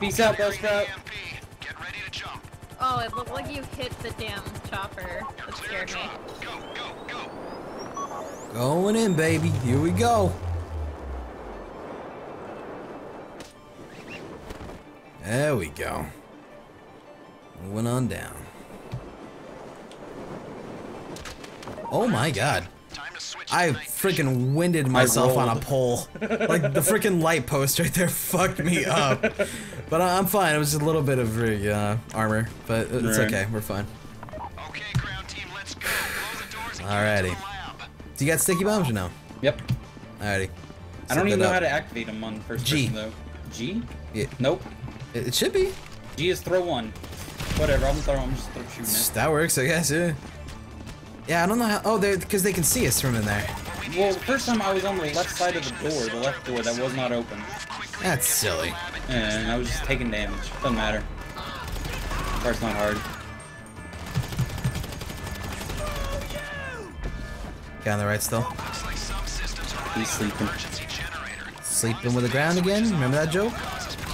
Peace out, Bell Sprout. Get ready to jump. Oh, it looked like you hit the damn chopper. That scared me. Go, go, go. Going in, baby. Here we go. There we go. Moving on down. Oh my god. I freaking winded myself on a pole. Like, the freaking light post right there fucked me up. But I'm fine. It was just a little bit of armor, but it's okay. We're fine. Okay, Crown Team, let's go. Blow the doors and alrighty. Do you got sticky bombs or no? Yep. Alrighty. I don't even know how to activate them on first person, though. G? Yeah. Nope. It should be. G is throw one. Whatever, I'm just shooting it. That works, I guess, yeah. Yeah, I don't know how. Oh, because they can see us from in there. Well, the first time I was on the left side of the left door that was not open. That's silly. And I was just taking damage. Doesn't matter. Part's not hard. Guy on the right still. He's sleeping. Sleeping with the ground again? Remember that joke?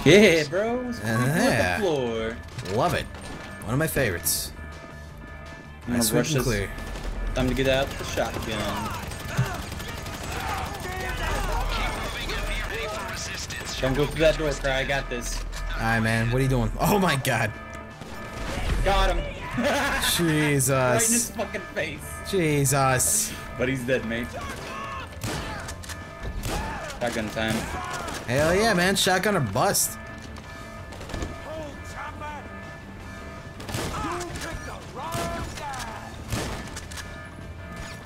Yeah, bro. Yeah. The floor. Love it. One of my favorites. Nice rush and clear. Time to get out the shotgun. Don't go through that door, Cry. I got this. Alright, man. What are you doing? Oh my god. Got him. Jesus. Right in his fucking face. Jesus. But he's dead, mate. Shotgun time. Hell yeah, man. Shotgun or bust.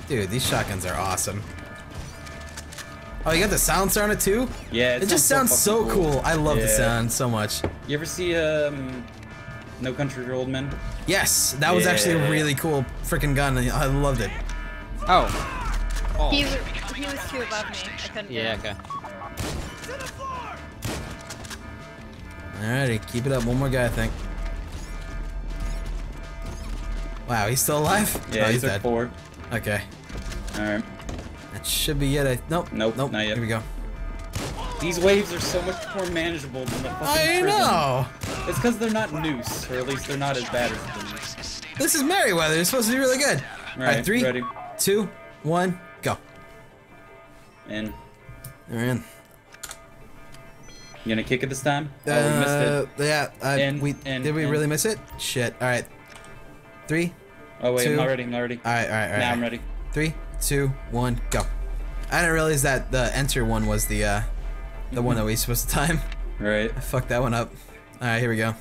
Dude, these shotguns are awesome. Oh, you got the silencer on it too? Yeah, it just sounds so cool. I love the sound so much. You ever see No Country for Old Men? Yes, that was actually a really cool freaking gun. I loved it. Oh. He was too above me. I couldn't. Yeah, okay. Alrighty, keep it up. One more guy, I think. Wow, he's still alive? Yeah, he's dead. Four. Okay. Alright. That should be it. Nope. Not yet. Here we go. These waves are so much more manageable than the fucking prison. I know! It's because they're not noose, or at least they're not as bad as the noose. This is Merryweather. It's supposed to be really good. Alright, 3, 2, 1, go. In. We're in. You gonna kick it this time? Oh, we missed it. Yeah. Did we really miss it? Shit. Alright. 3. Oh wait, I'm not ready. Alright. Now I'm ready. 3, 2, 1, go. I didn't realize that the enter one was the one that we were supposed to time. Right. I fucked that one up. Alright, here we go.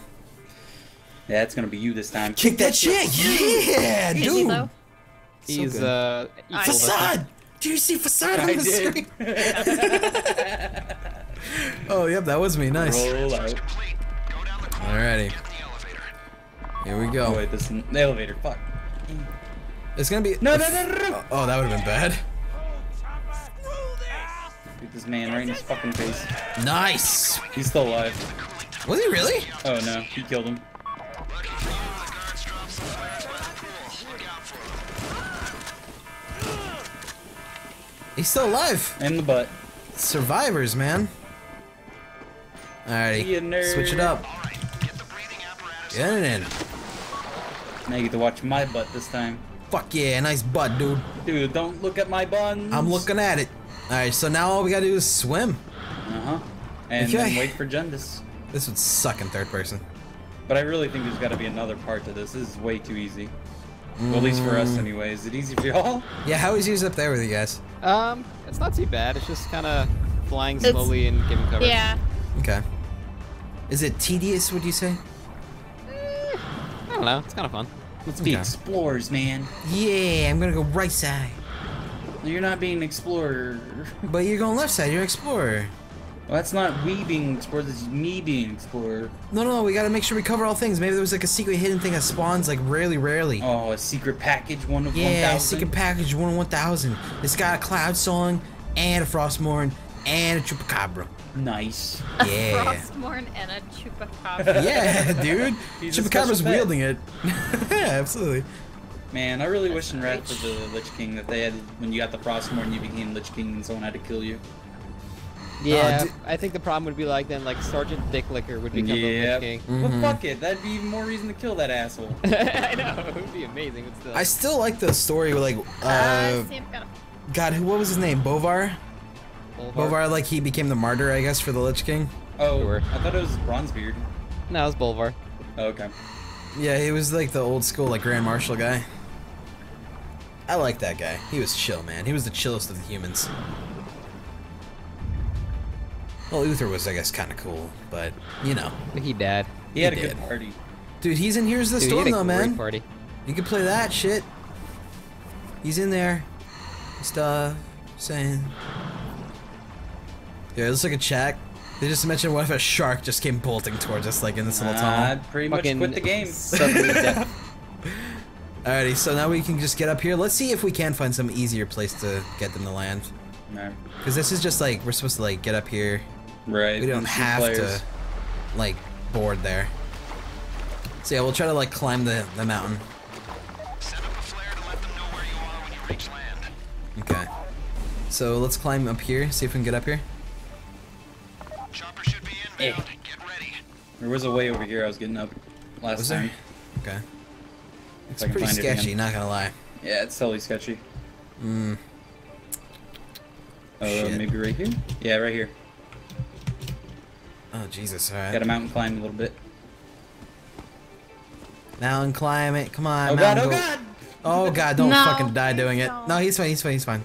Yeah, it's gonna be you this time. Kick that shit! Yeah, dude! He's Facade! Did you see Facade on the screen? Oh, yep, that was me. Nice. Alrighty. Here we go. Oh, wait, this is the elevator. Fuck. It's gonna be. No. Oh, that would've been bad. Get this man right in his fucking face. Nice. He's still alive. Was he really? Oh no, he killed him. He's still alive. In the butt. Survivors, man. Alrighty. Switch it up. Get it in. Now you get to watch my butt this time. Fuck yeah, nice butt, dude. Dude, don't look at my buns. I'm looking at it. Alright, so now all we gotta do is swim. Uh-huh. And then wait for Jundus. This would suck in third person. But I really think there's gotta be another part to this. This is way too easy. Well, at least for us anyway. Is it easy for y'all? Yeah, how is yours up there with you guys? It's not too bad. It's just kinda flying slowly and giving cover. Yeah. Okay. Is it tedious, would you say? I don't know, it's kind of fun. Let's be explorers, man. Yeah, I'm gonna go right side. You're not being an explorer. But you're going left side, you're an explorer. Well, that's not we being explorers, that's me being explorer. No, we gotta make sure we cover all things. Maybe there was like a secret hidden thing that spawns like rarely. Oh, a secret package, one of 1,000? Yeah, secret package, one of 1,000. It's got a Cloud Song, and a Frostmourne, and a Chupacabra. Nice. Yeah. A Frostmourne and a Chupacabra. Yeah, dude. Chupacabra's wielding it. Yeah, absolutely. Man, I really wish in Wrath of the Lich King that they had, when you got the Frostmourne, you became Lich King and someone had to kill you. Yeah, I think the problem would be like then like Sergeant Dicklicker would become the Lich King. Mm-hmm. Well, fuck it, that'd be even more reason to kill that asshole. I know, it would be amazing. But still. I still like the story with like God, what was his name? Bovar? Bovar, like he became the martyr, I guess, for the Lich King. Oh, sure. I thought it was Bronzebeard. No, it was Bovar. Oh, okay. Yeah, he was like the old school like Grand Marshal guy. I like that guy. He was chill, man. He was the chillest of the humans. Well, Uther was, I guess, kind of cool, but, you know. He died. He had a good party. Dude, he's in Here's the Storm, though, man. Party. You can play that shit. He's in there. Stuff. Saying. Yeah, it looks like a chat. They just mentioned what if a shark just came bolting towards us, like, in this little tunnel. I pretty much quit the game. Alrighty, so now we can just get up here. Let's see if we can find some easier place to get them to land. Alright. Because this is just, like, we're supposed to, like, get up here. Right. We don't have to, like, board there. So yeah, we'll try to like climb the mountain. Set up a flare to let them know where you are when you reach land. Okay. So let's climb up here. See if we can get up here. Chopper should be inbound. Hey. Get ready. There was a way over here. I was getting up last time. Okay. It's pretty sketchy. Not gonna lie. Yeah, it's totally sketchy. Hmm. Oh, maybe right here? Yeah, right here. Oh, Jesus, alright. Gotta mountain climb a little bit. Mountain climb it, come on. Oh, God, oh, God! Oh, God, don't fucking die doing it. No, he's fine, he's fine, he's fine.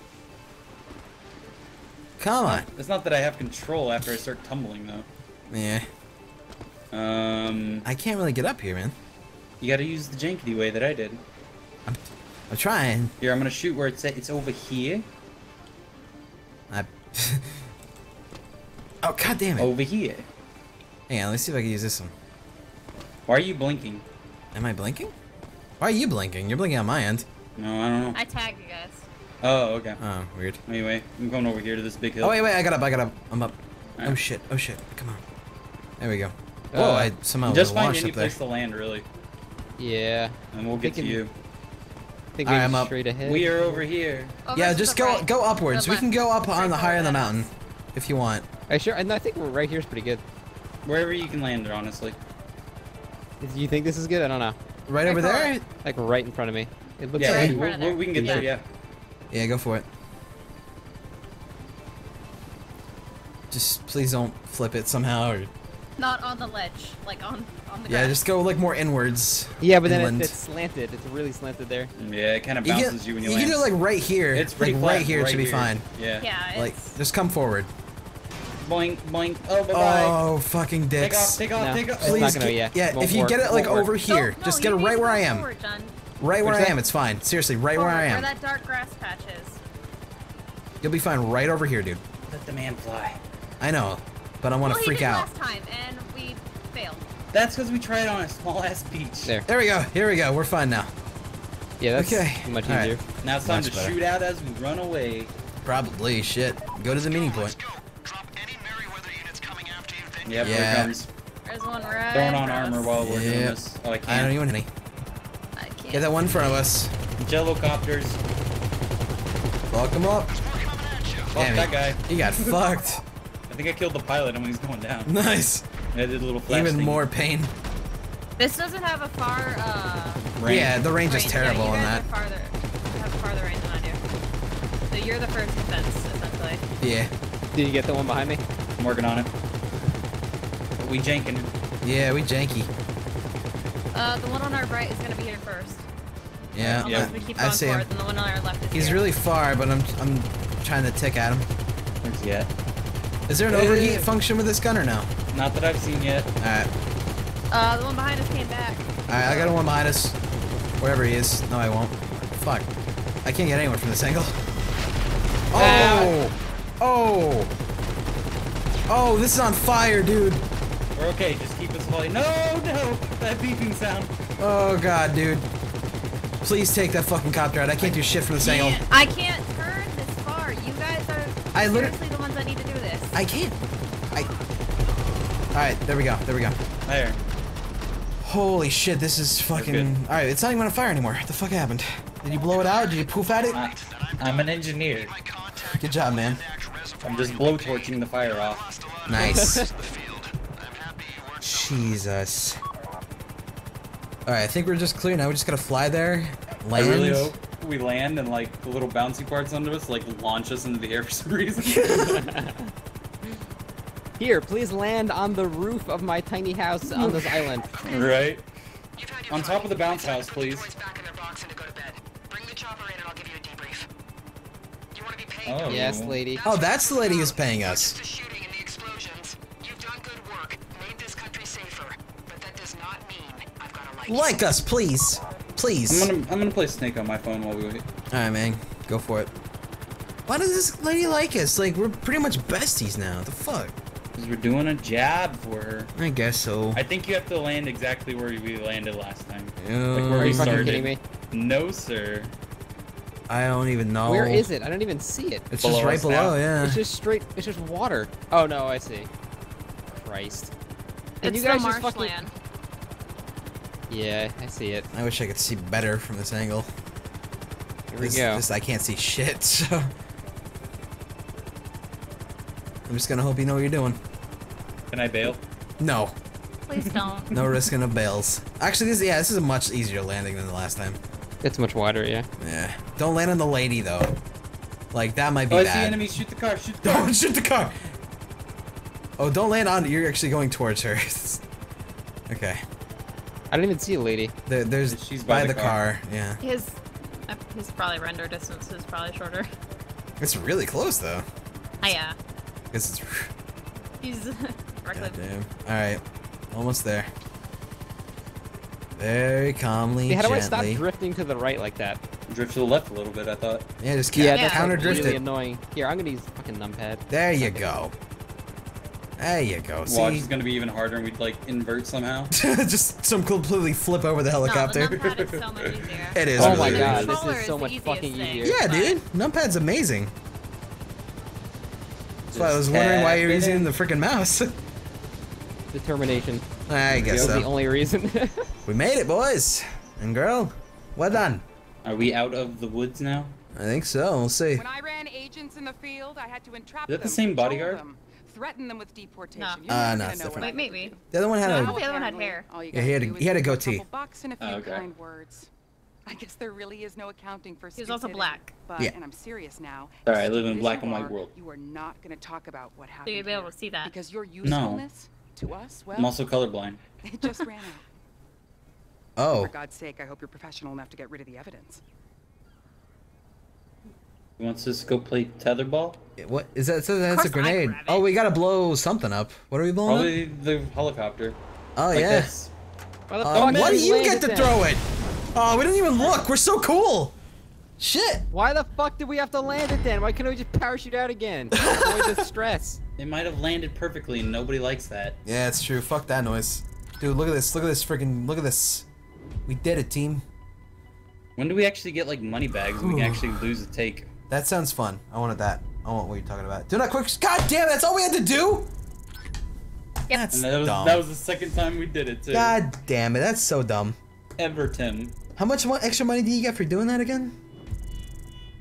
Come on. It's not that I have control after I start tumbling, though. Yeah. I can't really get up here, man. You gotta use the jankety way that I did. I'm trying. Here, I'm gonna shoot where it's at. It's over here. Oh, God damn it. Over here. Hang on, let's see if I can use this one. Why are you blinking? Am I blinking? Why are you blinking? You're blinking on my end. No, I don't know. I tagged you guys. Oh, okay. Oh, weird. Anyway, I'm going over here to this big hill. Oh, wait, wait, I got up, I got up. I'm up. Right. Oh, shit, oh, shit. Come on. There we go. Oh, I somehow just find any place to land, really. Yeah. And we'll get to you. I think I'm up. Straight ahead. We are over here. Oh, yeah, just go right. Go upwards. We can go up on the higher of the mountain if you want. I sure, and I think we're right here is pretty good. Wherever you can land it, honestly. Do you think this is good? I don't know. Right over there? Like right in front of me. It looks like we can get there, yeah. Yeah, go for it. Just please don't flip it somehow or not on the ledge, like on the ground. Yeah, just go like more inwards. Yeah, but then it's slanted. It's really slanted there. Yeah, it kind of bounces you when you land. You can do it like right here. It's like right here should be fine. Yeah. Yeah. Like just come forward. Boink, boink. Oh, bye bye. Oh, fucking dicks. Take off, take off, take off. Please, yeah. If you get it like over here, just get it right where I am. Right where I am, it's fine. Seriously, right where I am. Where that dark grass patch is. You'll be fine right over here, dude. Let the man fly. I know. But I want to freak out. Last time and we failed. That's because we tried on a small ass beach. There we go. Here we go. We're fine now. Yeah, that's much easier. Right. Now it's time to shoot out as we run away. Probably shit. Go to the meeting point. Drop any Merryweather units coming after you. Then yeah. Here comes. There's one right. Throwing on armor while we're doing this. Oh, I can't. I don't even any. I can't. Get that one in front of us. Jello copters. Lock them up. There's more coming at you. Fuck that guy. He got fucked. I think I killed the pilot when he's going down. Nice. I did a little flash thing. More pain. This doesn't have a far range. Yeah, the range is terrible on that. Have a farther range than I do. So you're the first defense, essentially. Yeah. Did you get the one behind me? I'm working on it. But we janking. Yeah, we janky. The one on our right is gonna be here first. Yeah. Unless we keep going forward, then the one on our left is here. Really far, but I'm trying to tick at him. Where's he at? Is there an overheat function with this gun or no? Not that I've seen yet. Alright. The one behind us came back. Alright, I got a one behind us. Wherever he is. No, I won't. Fuck. I can't get anyone from this angle. Oh! Oh! Oh, this is on fire, dude. We're okay, just keep us falling. No, no! That beeping sound. Oh, God, dude. Please take that fucking copter out. I can't do shit from this angle. I can't turn this far. You guys are seriously the ones that need to do this. I can't. Alright, there we go, there we go. There. Holy shit, this is fucking... Alright, it's not even on fire anymore. What the fuck happened? Did you blow it out? Did you poof at it? I'm an engineer. Good job, man. I'm just blowtorching the fire off. Nice. Jesus. Alright, I think we're just clear now. We just gotta fly there. Land. I really hope we land and like the little bouncy parts under us like launch us into the air for some reason. Here, please land on the roof of my tiny house on this island. Right. On top of the bounce house, please. Oh. Yes, lady. Oh, that's the lady who's paying us. Like us, please. Please. I'm gonna play Snake on my phone while we wait. Alright, man. Go for it. Why does this lady like us? Like, we're pretty much besties now. What the fuck? Because we're doing a job for her. I guess so. I think you have to land exactly where we landed last time. Like where we started. Are you kidding me? No, sir. I don't even know. Where is it? I don't even see it. It's below just right below, now. Yeah. It's just straight, it's just water. Oh, no, I see. Christ. And you guys just fucking... Yeah, I see it. I wish I could see better from this angle. Here we go. I can't see shit, so... I'm just gonna hope you know what you're doing. Can I bail? No. Please don't. No risking of bails. Actually, this this is a much easier landing than the last time. It's much wider, yeah. Yeah. Don't land on the lady though. Like that might be bad. Oh, I see enemy! Shoot the car! Shoot the car! Don't shoot the car! Oh, don't land on. You're actually going towards her. Okay. I didn't even see a lady. There's. She's by the car. Yeah. His probably render distance is probably shorter. It's really close though. Oh, yeah. It's... He's reckless. Alright, almost there. Very calmly, gently. How do I stop drifting to the right like that? Drift to the left a little bit, I thought. Yeah, just counter-drift it. Really annoying. Here, I'm gonna use fucking numpad. There you go. There you go. See? Watch is gonna be even harder and we'd like invert somehow. Just some completely flip over the helicopter. No, the numpad is so much easier. It is. Oh my god, this is so much fucking easier. Yeah, dude. Numpad's amazing. So I was wondering why you're using the freaking mouse. Determination. I guess so. That was the only reason. We made it, boys and girl. Well done. Are we out of the woods now? I think so. We'll see. When I ran agents in the field, I had to entrap them. Is that the same bodyguard? Threaten them with deportation. No, it's different. Wait, maybe. The other one had a... The other one had hair. Yeah, he had a goatee. Okay. I guess there really is no accounting for. He's also black. But, yeah. And I'm serious now. Sorry, I live in black and white world. You are not going to talk about what happened. So you'll be able to see that. Because your usefulness to us, well, I'm also colorblind. It just ran out. Oh. For God's sake, I hope you're professional enough to get rid of the evidence. He wants us to go play tetherball? What is that? So that's a grenade. Oh, we got to blow something up. What are we blowing up? Probably the helicopter. Oh, like yes. Why do you get to throw it? Oh, we didn't even look. We're so cool. Shit. Why the fuck did we have to land it then? Why couldn't we just parachute out again? Avoid the stress. It might have landed perfectly and nobody likes that. Yeah, it's true. Fuck that noise. Dude, look at this. Look at this freaking... Look at this. We did it, team. When do we actually get, like, money bags and we can actually lose a take? That sounds fun. I wanted that. I want what you're talking about. Do not quick... God damn, that's all we had to do? Yep. That's dumb. That was the second time we did it, too. God damn it. That's so dumb. Everton. How much extra money do you get for doing that again?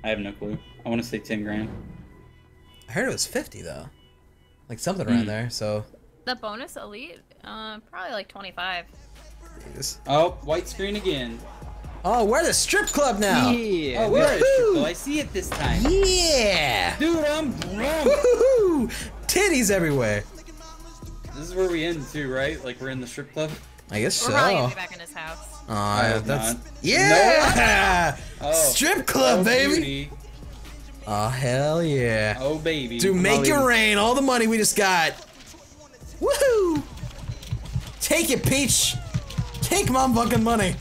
I have no clue. I want to say 10 grand. I heard it was 50 though. Like something around there, so. The bonus elite? Probably like 25. Jeez. Oh, white screen again. Oh, we're the strip club now. Yeah. Oh, we're at a strip club. I see it this time. Yeah. Dude, I'm drunk. Woohoo! Titties everywhere. This is where we end too, right? Like we're in the strip club? I guess so. We're probably gonna be back in his house. That's yeah! No. Oh. Strip club, baby. Beauty. Oh hell yeah! Oh baby! Dude, make it rain! All the money we just got. Woohoo! Take it, Peach. Take my fucking money.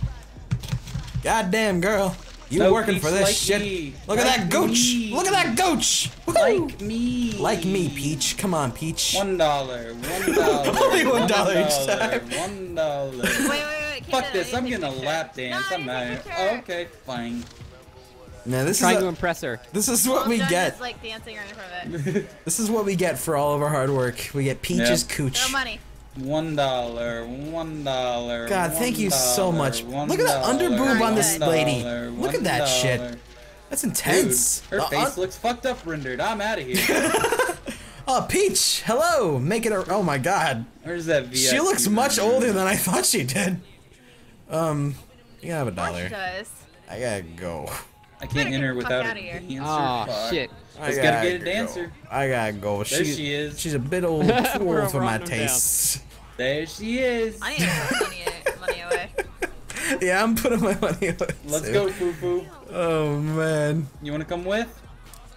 Goddamn girl, you working for this shit? Look at that gooch! Look at that gooch! Like me. Like me, Peach. Come on, Peach. $1. $1. Only $1 each time. $1. Wait. Fuck this. I'm getting a lap dance. I'm out. Okay, fine. Now this is trying to impress her. This is what we get. Like dancing right in front of it. This is what we get for all of our hard work. We get Peach's cooch. No money. $1. $1. God, thank you so much. Look at the underboob on this lady. Look at that shit. That's intense. Dude, her face looks fucked up rendered. I'm out of here. Oh, Peach, hello. Make it a. Oh my God. Where's that VIP? She looks much older than I thought she did. You gotta have $1. I gotta go. I can't enter without a dancer. Oh shit! Just gotta get a dancer. I gotta go. There she is. She's a bit old, too old for my tastes. There she is. I need to put money away. Yeah, I'm putting my money away. Let's go, Fufu. Oh man. You wanna come with?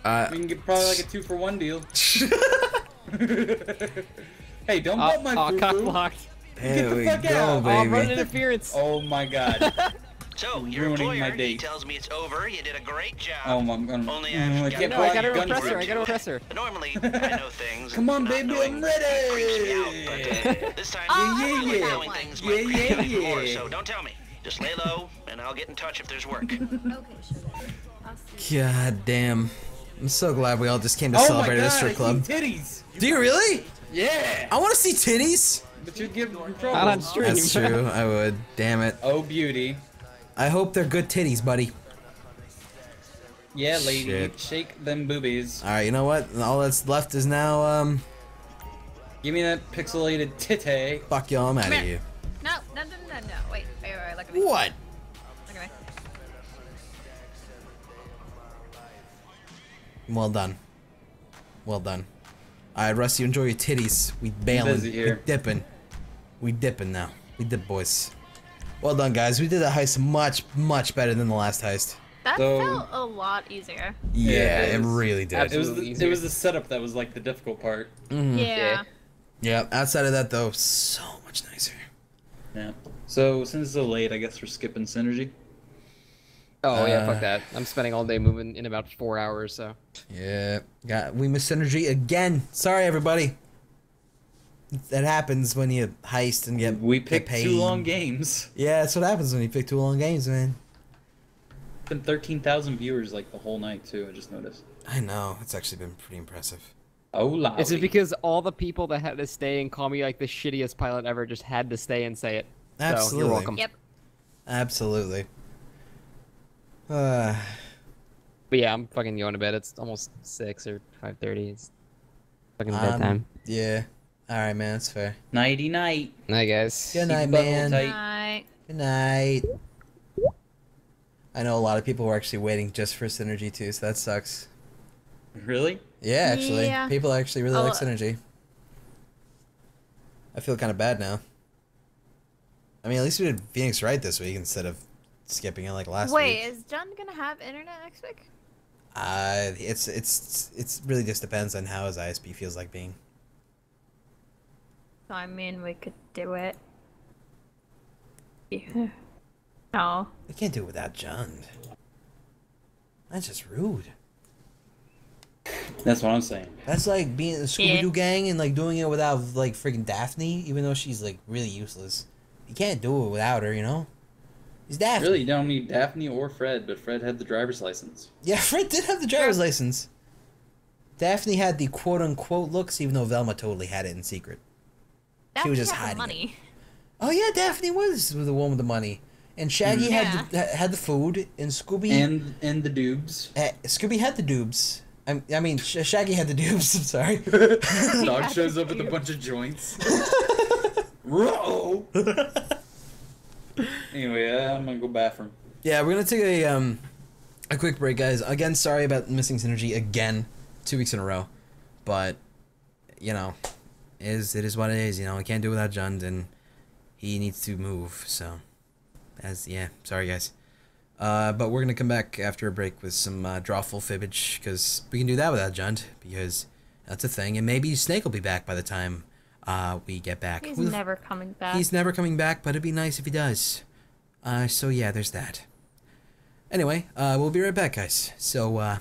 We can get probably like a 2-for-1 deal. Hey, don't bump my Fufu. Cock blocked. Get the fuck out, baby. Run interference. Oh my God. So, your employer, he tells me it's over, you did a great job. Oh, I'm only I gotta impress her. Normally, I know things. Come on, baby, I'm ready! But, this time, so don't tell me. Just lay low, and I'll get in touch if there's work. God damn. I'm so glad we all just came to celebrate this strip club. Do you really? Yeah! I wanna see titties! But you'd give them trouble. Not on stream. That's true, I would. Damn it. Oh, beauty. I hope they're good titties, buddy. Yeah, lady, shake them boobies. All right, you know what? All that's left is now give me that pixelated titty. Fuck y'all, I'm out of here. No. Wait, look at me. What? Look at me. Well done. Well done. All right, Russ, you enjoy your titties. We bailing. We dipping. We dipping now. We dip, boys. Well done, guys. We did that heist much, much better than the last heist. That felt a lot easier. Yeah, it really did. It was the setup that was like the difficult part. Mm-hmm. Yeah. Yeah, outside of that, though, so much nicer. Yeah. So, since it's so late, I guess we're skipping Synergy. Oh, yeah, fuck that. I'm spending all day moving in about 4 hours, so. Yeah. We missed Synergy again. Sorry, everybody. That happens when you heist and get paid. We picked too long games. Yeah, that's what happens when you pick too long games, man. It's been 13,000 viewers like the whole night too. I just noticed. I know. It's actually been pretty impressive. Oh, lolly. Is it because all the people that had to stay and call me like the shittiest pilot ever just had to stay and say it? Absolutely. So, you're welcome. Yep. Absolutely. But yeah, I'm fucking going to bed. It's almost 6 or 5:30. It's fucking bedtime. Yeah. Alright, man, that's fair. Nighty night. Night, guys. Good night, man. Good night. Good night. I know a lot of people were actually waiting just for Synergy too, so that sucks. Really? Yeah, actually. Yeah. People actually really like Synergy. I feel kind of bad now. I mean, at least we did Phoenix Wright this week instead of skipping it like last week. Wait, is John gonna have internet next week? It's really just depends on how his ISP feels like being. I mean, we could do it. Yeah. No. We can't do it without Jund. That's just rude. That's what I'm saying. That's like being in the Scooby-Doo gang and like doing it without like freaking Daphne, even though she's like really useless. You can't do it without her, you know? It's Daphne. Really, you don't need Daphne or Fred, but Fred had the driver's license. Yeah, Fred did have the driver's license. Daphne had the quote-unquote looks, even though Velma totally had it in secret. She was just hiding money. Oh yeah, Daphne was the one with the money, and Shaggy had the food, and Scooby and the doobs. Scooby had the doobs. I mean, Shaggy had the doobs. I'm sorry. Dog shows up with a bunch of joints. Row. Anyway, I'm gonna go bathroom. Yeah, we're gonna take a quick break, guys. Again, sorry about missing Synergy again, 2 weeks in a row, but you know. It is what it is, you know. I can't do it without Jund, and he needs to move. So, sorry guys. But we're gonna come back after a break with some drawful fibbage, because we can do that without Jund, because that's a thing. And maybe Snake will be back by the time we get back. He's never coming back. He's never coming back, but it'd be nice if he does. So yeah, there's that. Anyway, we'll be right back, guys. So.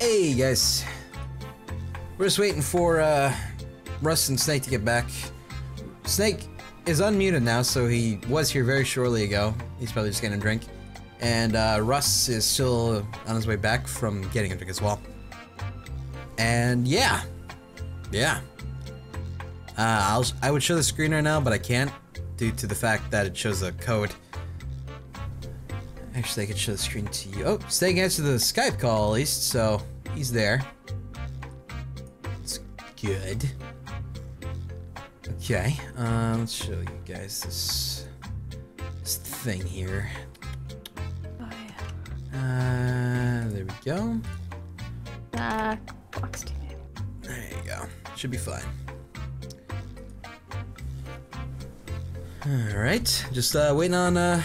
Hey guys, we're just waiting for Russ and Snake to get back. Snake is unmuted now, so he was here very shortly ago. He's probably just getting a drink. And Russ is still on his way back from getting a drink as well. And yeah. I would show the screen right now, but I can't due to the fact that it shows a code. Actually, I could show the screen to you. Oh, Snake answered the Skype call at least, so he's there. It's good. Okay, let's show you guys this thing here. Oh, yeah. There we go. Box TV. There you go. Should be fine. All right, just waiting on it.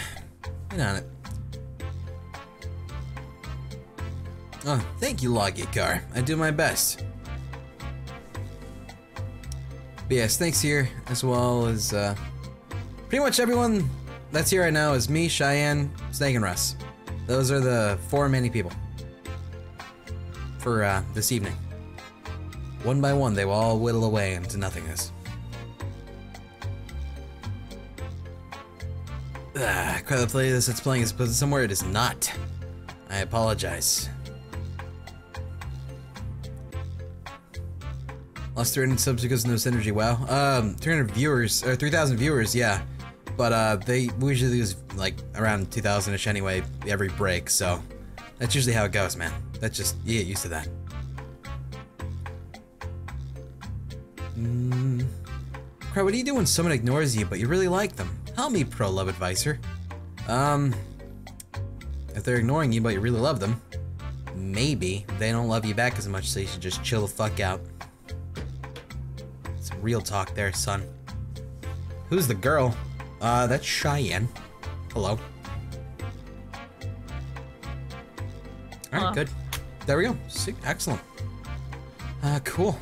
Oh, thank you, Logicar. I do my best. But yes, Snake's here, as well as, pretty much everyone that's here right now is me, Cheyenne, Snake, and Russ. Those are the four many people. For, this evening. One by one, they will all whittle away into nothingness. Crowd play this that's playing is supposed somewhere it is not. I apologize. Lost 300 subs because of no synergy. Wow. 300 viewers or 3,000 viewers, yeah. But we usually lose like around 2,000-ish anyway every break, so that's usually how it goes, man. That's just you get used to that. Cry, what do you do when someone ignores you but you really like them? Help me, pro love advisor. If they're ignoring you but you really love them, maybe they don't love you back as much, so you should just chill the fuck out. It's real talk there, son. Who's the girl? That's Cheyenne. Hello. Alright, good. There we go. Excellent. Cool.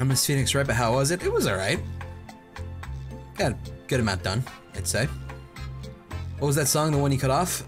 I missed Phoenix Wright, but how was it? It was alright. Got a good amount done, I'd say. What was that song, the one you cut off?